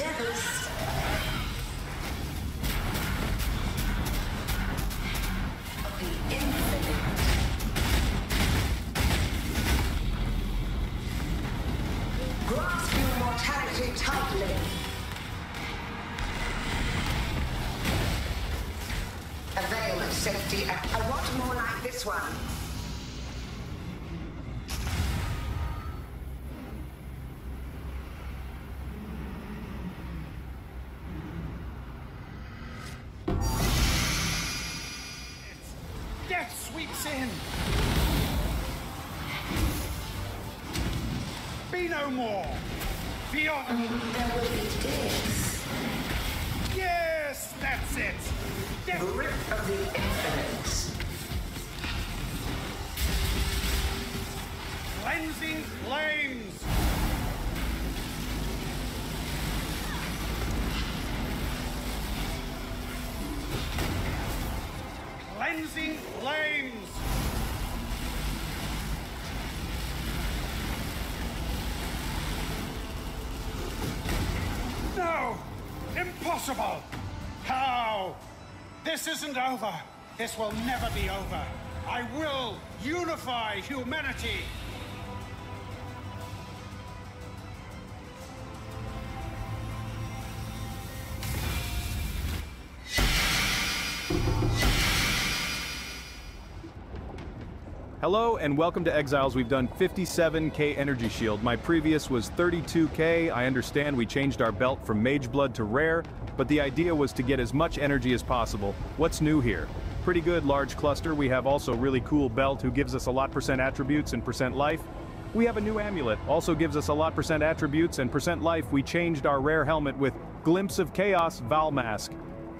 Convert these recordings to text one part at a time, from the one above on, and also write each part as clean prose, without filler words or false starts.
Daggers. Impossible! How? This isn't over. This will never be over. I will unify humanity. Hello and welcome to Exiles. We've done 57k energy shield. My previous was 32k. I understand we changed our belt from Mage Blood to Rare, but the idea was to get as much energy as possible. What's new here? Pretty good large cluster. We have also really cool belt who gives us a lot percent attributes and percent life. We have a new amulet, also gives us a lot percent attributes and percent life. We changed our rare helmet with Glimpse of Chaos, Vaal Mask.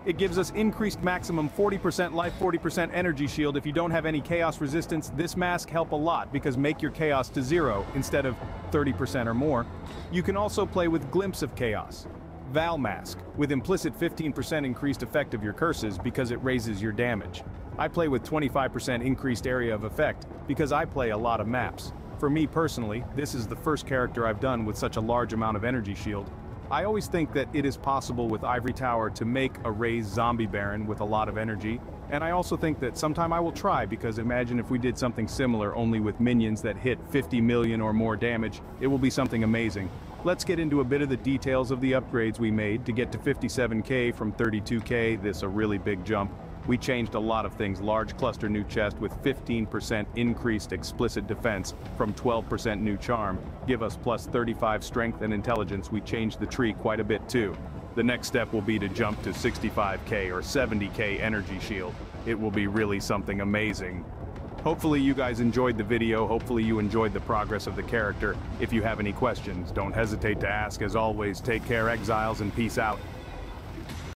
It gives us increased maximum 40% life, 40% energy shield. If you don't have any chaos resistance, this mask help a lot because make your chaos to 0 instead of 30% or more. You can also play with Glimpse of Chaos, Vaal Mask, with implicit 15% increased effect of your curses because it raises your damage. I play with 25% increased area of effect because I play a lot of maps. For me personally, this is the first character I've done with such a large amount of energy shield. I always think that it is possible with Ivory Tower to make a raised zombie baron with a lot of energy, and I also think that sometime I will try, because imagine if we did something similar only with minions that hit 50 million or more damage. It will be something amazing. Let's get into a bit of the details of the upgrades we made to get to 57k from 32k. This is a really big jump. We changed a lot of things. Large cluster new chest with 15% increased explicit defense from 12% new charm. Give us plus 35 strength and intelligence. We changed the tree quite a bit too. The next step will be to jump to 65k or 70k energy shield. It will be really something amazing. Hopefully you guys enjoyed the video. Hopefully you enjoyed the progress of the character. If you have any questions, don't hesitate to ask. As always, take care, Exiles, and peace out.